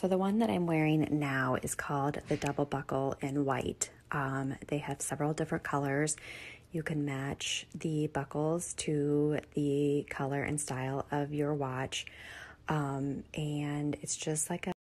So the one that I'm wearing now is called the Double Buckle in White. They have several different colors. You can match the buckles to the color and style of your watch. And it's just like a